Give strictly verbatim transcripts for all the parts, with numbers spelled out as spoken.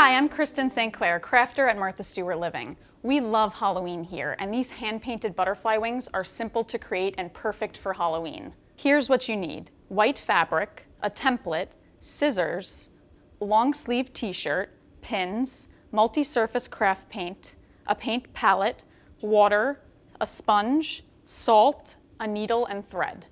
Hi, I'm Kristen Saint Clair, crafter at Martha Stewart Living. We love Halloween here, and these hand-painted butterfly wings are simple to create and perfect for Halloween. Here's what you need: white fabric, a template, scissors, long sleeve t-shirt, pins, multi-surface craft paint, a paint palette, water, a sponge, salt, a needle, and thread.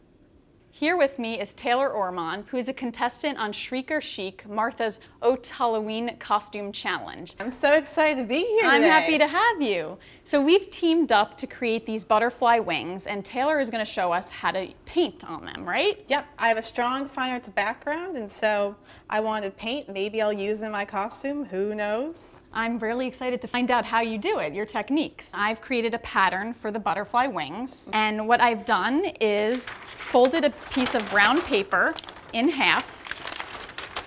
Here with me is Taylor Ormond, who is a contestant on Shriek or Chic, Martha's Haute Halloween Costume Challenge. I'm so excited to be here I'm today. Happy to have you. So we've teamed up to create these butterfly wings, and Taylor is going to show us how to paint on them, right? Yep. I have a strong fine arts background, and so I wanted to paint. Maybe I'll use in my costume. Who knows? I'm really excited to find out how you do it, your techniques. I've created a pattern for the butterfly wings, and what I've done is folded a piece of brown paper in half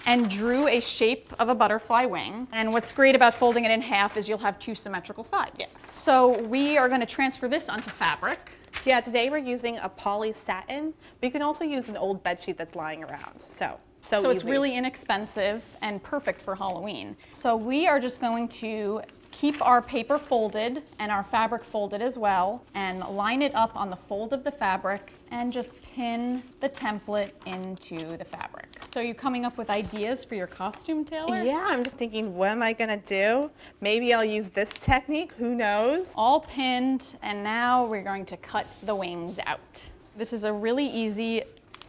and drew a shape of a butterfly wing. And what's great about folding it in half is you'll have two symmetrical sides. Yeah. So we are going to transfer this onto fabric. Yeah, today we're using a poly satin, but you can also use an old bedsheet that's lying around. So. So, so it's really inexpensive and perfect for Halloween. So we are just going to keep our paper folded and our fabric folded as well, and line it up on the fold of the fabric and just pin the template into the fabric. So are you coming up with ideas for your costume, Taylor? Yeah, I'm just thinking, what am I gonna do? Maybe I'll use this technique, who knows? All pinned, and now we're going to cut the wings out. This is a really easy,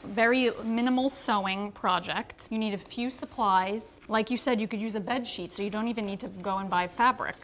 very minimal sewing project. You need a few supplies. Like you said, you could use a bed sheet, so you don't even need to go and buy fabric.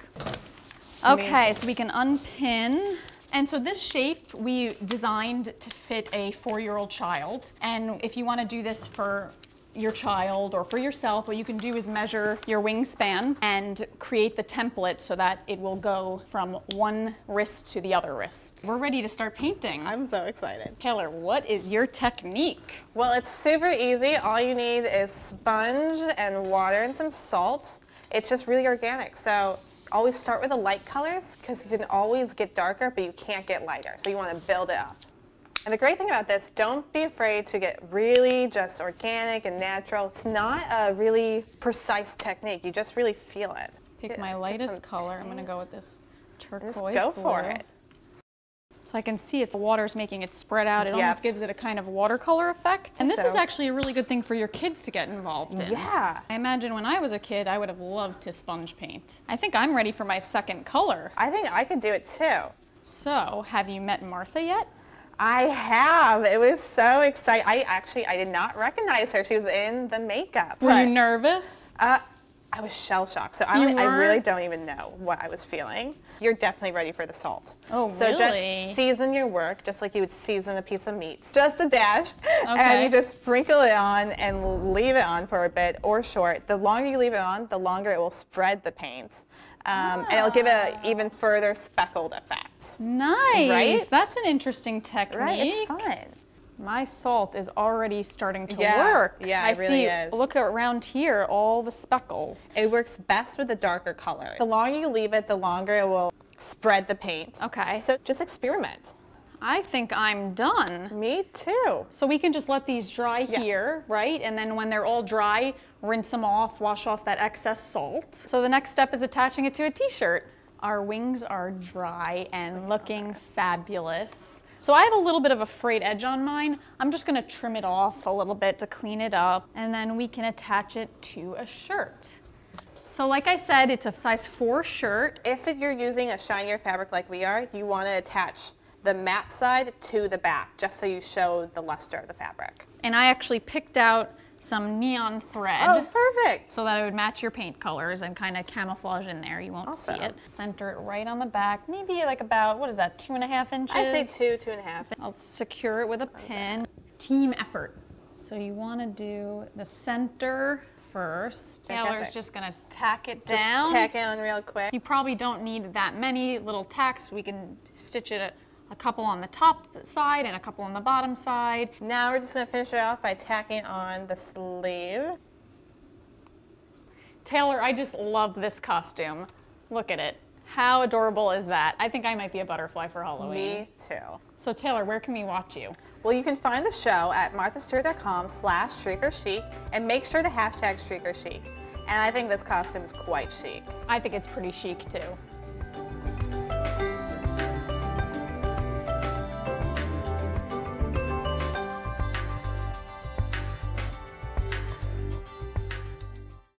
Amazing. Okay, so we can unpin. And so this shape we designed to fit a four-year-old child. And if you want to do this for your child or for yourself, what you can do is measure your wingspan and create the template so that it will go from one wrist to the other wrist. We're ready to start painting. I'm so excited. Taylor, what is your technique? Well, it's super easy. All you need is sponge and water and some salt. It's just really organic. So always start with the light colors, because you can always get darker, but you can't get lighter. So you want to build it up. And the great thing about this, don't be afraid to get really just organic and natural. It's not a really precise technique. You just really feel it. Pick my lightest color. I'm going to go with this turquoise blue. Just go for it. So I can see it's water's making it spread out. It yep. almost gives it a kind of watercolor effect. And this so. is actually a really good thing for your kids to get involved in. Yeah. I imagine when I was a kid, I would have loved to sponge paint. I think I'm ready for my second color. I think I could do it too. So, have you met Martha yet? I have. It was so exciting. I actually, I did not recognize her. She was in the makeup. Were you nervous? Uh, I was shell-shocked, so I, I really don't even know what I was feeling. You're definitely ready for the salt. Oh, really? So just season your work, just like you would season a piece of meat. Just a dash, okay. And you just sprinkle it on and leave it on for a bit or short. The longer you leave it on, the longer it will spread the paint. Um, and it'll give it an even further speckled effect. Nice. Right? That's an interesting technique. Right, it's fun. My salt is already starting to yeah, work. Yeah, I it really see, is. Look around here, all the speckles. It works best with the darker color. The longer you leave it, the longer it will spread the paint. Okay. So just experiment. I think I'm done. Me too. So we can just let these dry yeah. here, right? And then when they're all dry, rinse them off, wash off that excess salt. So the next step is attaching it to a t-shirt. Our wings are dry and oh looking God. fabulous. So I have a little bit of a frayed edge on mine. I'm just gonna trim it off a little bit to clean it up, and then we can attach it to a shirt. So like I said, it's a size four shirt. If you're using a shinier fabric like we are, you wanna attach the matte side to the back, just so you show the luster of the fabric. And I actually picked out some neon thread. Oh, perfect. So that it would match your paint colors and kind of camouflage in there. You won't awesome. see it. Center it right on the back, maybe like about, what is that, two and a half inches? I'd say two, two and a half. I'll secure it with a pin. Okay. Team effort. So you want to do the center first. Taylor's just gonna tack it down. Just tack it on real quick. You probably don't need that many little tacks. We can stitch it at a couple on the top side and a couple on the bottom side. Now we're just gonna finish it off by tacking on the sleeve. Taylor, I just love this costume. Look at it. How adorable is that? I think I might be a butterfly for Halloween. Me too. So Taylor, where can we watch you? Well, you can find the show at marthastewart dot com slash shriek or chic, and make sure to hashtag shriek or chic. And I think this costume is quite chic. I think it's pretty chic too.